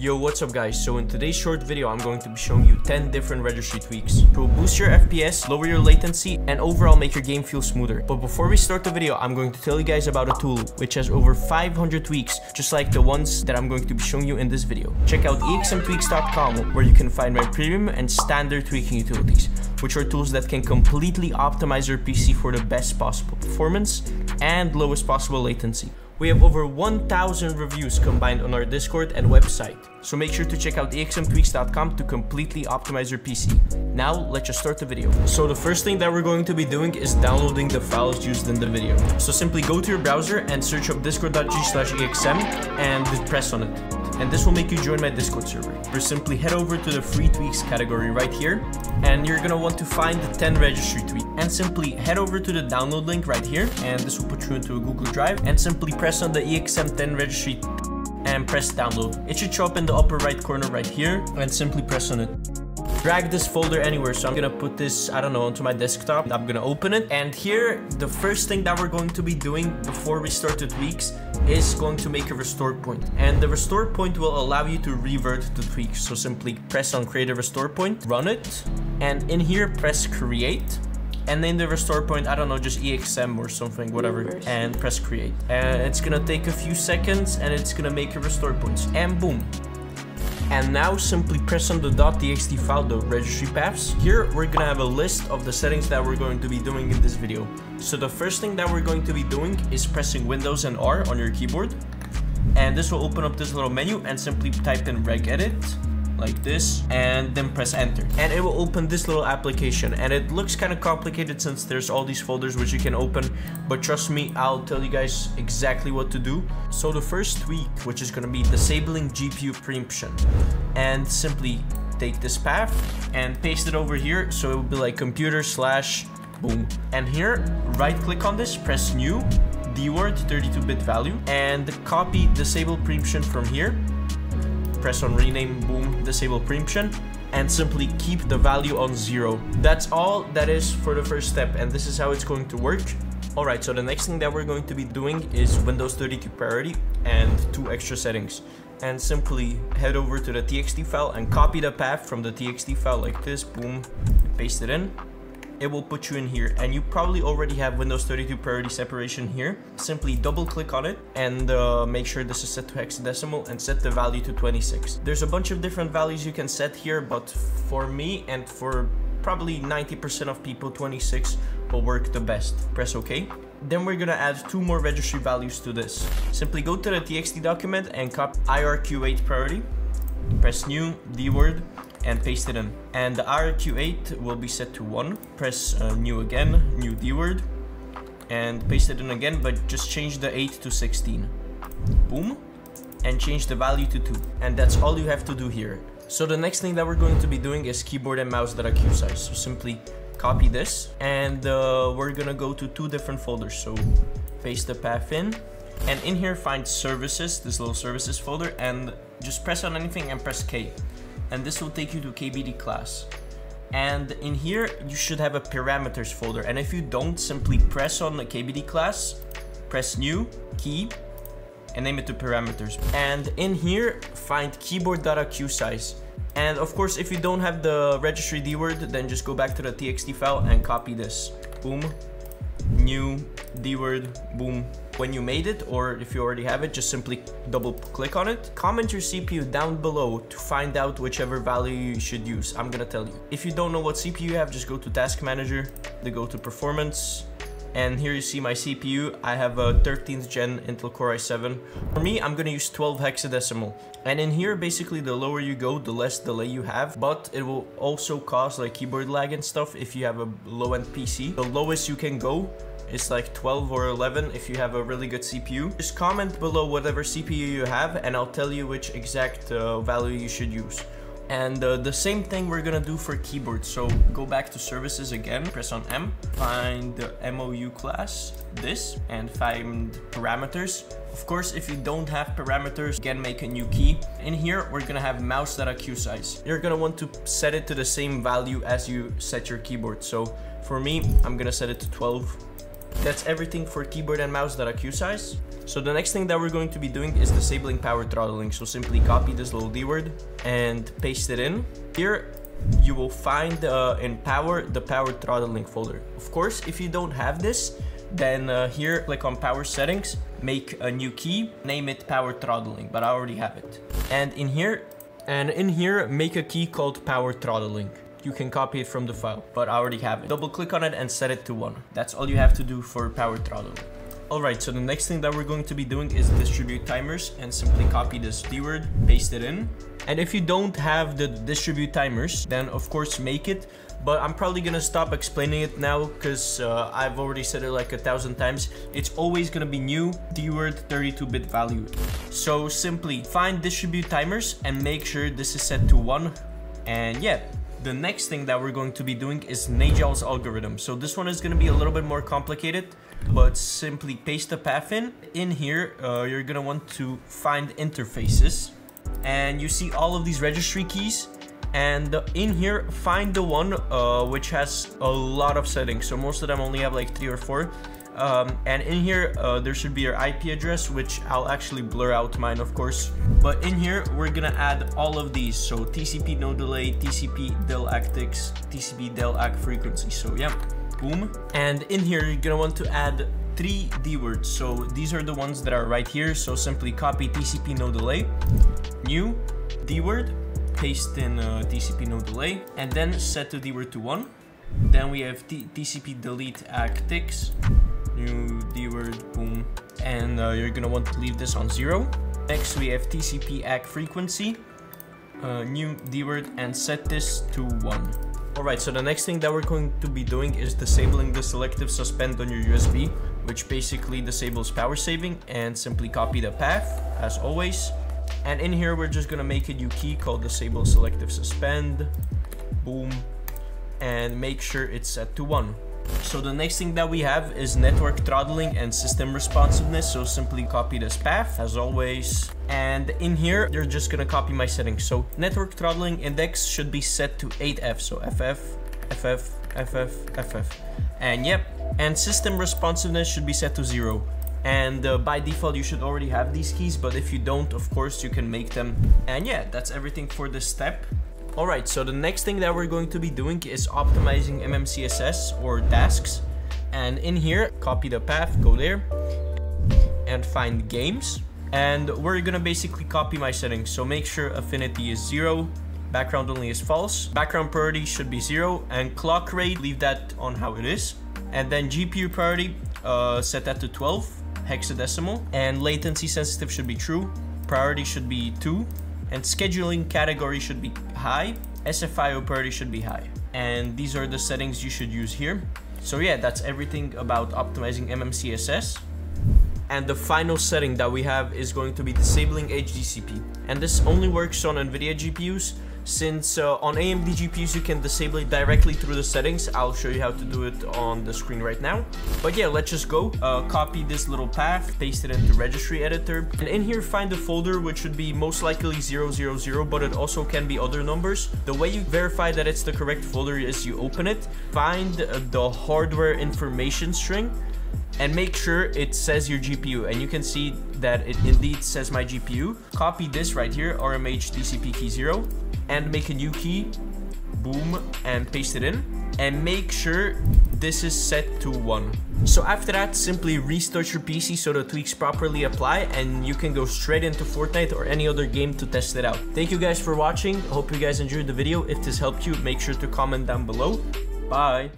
Yo, what's up guys? So in today's short video, I'm going to be showing you 10 different registry tweaks to boost your FPS, lower your latency, and overall make your game feel smoother. But before we start the video, I'm going to tell you guys about a tool which has over 500 tweaks, just like the ones that I'm going to be showing you in this video. Check out exmtweaks.com where you can find my premium and standard tweaking utilities, which are tools that can completely optimize your PC for the best possible performance and lowest possible latency. We have over 1,000 reviews combined on our Discord and website, so make sure to check out exmtweaks.com to completely optimize your PC. Now, let's just start the video. So the first thing that we're going to be doing is downloading the files used in the video. So simply go to your browser and search up discord.gg/exm and press on it. And this will make you join my Discord server. Or simply head over to the free tweaks category right here, and you're gonna want to find the 10 registry tweaks. And simply head over to the download link right here, and this will put you into a Google Drive, and simply press on the EXM 10 registry and press download. It should show up in the upper right corner right here, and simply press on it. Drag this folder anywhere, so I'm gonna put this, I don't know, onto my desktop. I'm gonna open it, and here, the first thing that we're going to be doing before we start the tweaks is going to make a restore point. And the restore point will allow you to revert the tweaks. So simply press on create a restore point, run it, and in here, press create. And then the restore point, I don't know, just EXM or something, whatever, and press create. And it's gonna take a few seconds, and it's gonna make a restore point, and boom. And now simply press on the .txt file, the registry paths. Here, we're gonna have a list of the settings that we're going to be doing in this video. So the first thing that we're going to be doing is pressing Windows and R on your keyboard. And this will open up this little menu, and simply type in regedit, like this, and then press enter. And it will open this little application, and it looks kind of complicated since there's all these folders which you can open, but trust me, I'll tell you guys exactly what to do. So the first tweak, which is gonna be disabling GPU preemption, and simply take this path and paste it over here, so it will be like computer / boom. And here, right click on this, press new, DWORD 32-bit value, and copy disable preemption from here. Press on rename, boom, disable preemption, and simply keep the value on 0. That's all that is for the first step, and this is how it's going to work. Alright, so the next thing that we're going to be doing is Windows 32 priority and 2 extra settings. And simply head over to the txt file and copy the path from the txt file like this, boom, paste it in. It will put you in here, and you probably already have Windows 32 priority separation here. Simply double click on it and make sure this is set to hexadecimal and set the value to 26. There's a bunch of different values you can set here, but for me and for probably 90% of people, 26 will work the best. Press OK. Then we're gonna add 2 more registry values to this. Simply go to the txt document and copy IRQ8 priority, press new, DWORD, and paste it in. And the IRQ8 will be set to 1. Press new again, new DWORD, and paste it in again, but just change the 8 to 16. Boom. And change the value to 2. And that's all you have to do here. So the next thing that we're going to be doing is keyboard and mouse.q size. So simply copy this, and we're gonna go to 2 different folders. So paste the path in, and in here find services, this little services folder, and just press on anything and press K. And this will take you to KBD class. And in here, you should have a parameters folder. And if you don't, simply press on the KBD class, press new, key, and name it to parameters. And in here, find keyboard.q size. And of course, if you don't have the registry DWORD, then just go back to the txt file and copy this. Boom, new, DWORD, boom. When you made it, or if you already have it, just simply double click on it. Comment your CPU down below to find out whichever value you should use. I'm gonna tell you. If you don't know what CPU you have, just go to Task Manager, then go to Performance, and here you see my CPU. I have a 13th gen Intel Core i7. For me, I'm gonna use 12 hexadecimal. And in here, basically, the lower you go, the less delay you have, but it will also cause like keyboard lag and stuff if you have a low-end PC. The lowest you can go, it's like 12 or 11 if you have a really good CPU. Just comment below whatever CPU you have, and I'll tell you which exact value you should use. And the same thing we're gonna do for keyboard. So go back to services again, press on M, find the MOU class, this, and find parameters. Of course, if you don't have parameters, again, make a new key. In here, we're gonna have mouse.q size. You're gonna want to set it to the same value as you set your keyboard. So for me, I'm gonna set it to 12. That's everything for keyboard and mouse that are Q size. So the next thing that we're going to be doing is disabling power throttling. So simply copy this little D-word and paste it in. Here you will find in power, the power throttling folder. Of course, if you don't have this, then here, click on power settings, make a new key, name it power throttling, but I already have it. And in here, make a key called power throttling. You can copy it from the file, but I already have it. Double click on it and set it to 1. That's all you have to do for power throttling. All right, so the next thing that we're going to be doing is distribute timers, and simply copy this keyword, paste it in. And if you don't have the distribute timers, then of course make it, but I'm probably gonna stop explaining it now because I've already said it like 1,000 times. It's always gonna be new DWORD 32-bit value. So simply find distribute timers and make sure this is set to 1. And yeah, the next thing that we're going to be doing is Najal's algorithm. So this one is going to be a little bit more complicated, but simply paste the path in. In here, you're going to want to find interfaces, and you see all of these registry keys. And in here, find the one which has a lot of settings. So most of them only have like 3 or 4. And in here, there should be your IP address, which I'll actually blur out mine, of course. But in here, we're gonna add all of these. So TCP no delay, TCP del ACK ticks, TCP del ACK frequency. So yeah, boom. And in here, you're gonna want to add 3 D-words. So these are the ones that are right here. So simply copy TCP no delay, new D-word, paste in TCP no delay, and then set the D-word to 1. Then we have TCP delete ACK ticks. New D-word, boom, and you're gonna want to leave this on 0. Next we have TCP ACK frequency, new D-word, and set this to 1. Alright, so the next thing that we're going to be doing is disabling the selective suspend on your USB, which basically disables power saving, and simply copy the path, as always. And in here we're just gonna make a new key called disable selective suspend, boom, and make sure it's set to 1. So the next thing that we have is network throttling and system responsiveness. So simply copy this path as always. And in here, you're just gonna copy my settings. So network throttling index should be set to 8F. So FF, FF, FF, FF. And yep, and system responsiveness should be set to 0. And by default, you should already have these keys, but if you don't, of course, you can make them. And yeah, that's everything for this step. Alright, so the next thing that we're going to be doing is optimizing MMCSS or tasks. And in here, copy the path, go there, and find games. And we're gonna basically copy my settings. So make sure affinity is 0, background only is false, background priority should be 0, and clock rate, leave that on how it is. And then GPU priority, set that to 12, hexadecimal, and latency sensitive should be true, priority should be 2. And scheduling category should be high, SFIO priority should be high. And these are the settings you should use here. So yeah, that's everything about optimizing MMCSS. And the final setting that we have is going to be disabling HDCP. And this only works on NVIDIA GPUs, since on AMD GPUs you can disable it directly through the settings. I'll show you how to do it on the screen right now. But yeah, let's just go. Copy this little path, paste it into registry editor. And in here find the folder, which should be most likely 000, but it also can be other numbers. The way you verify that it's the correct folder is you open it, find the hardware information string, and make sure it says your GPU, and you can see that it indeed says my GPU. Copy this right here, RMH DCP key 0, and make a new key, boom, and paste it in, and make sure this is set to 1. So after that, simply restart your PC so the tweaks properly apply, and you can go straight into Fortnite or any other game to test it out. Thank you guys for watching. Hope you guys enjoyed the video. If this helped you, make sure to comment down below. Bye.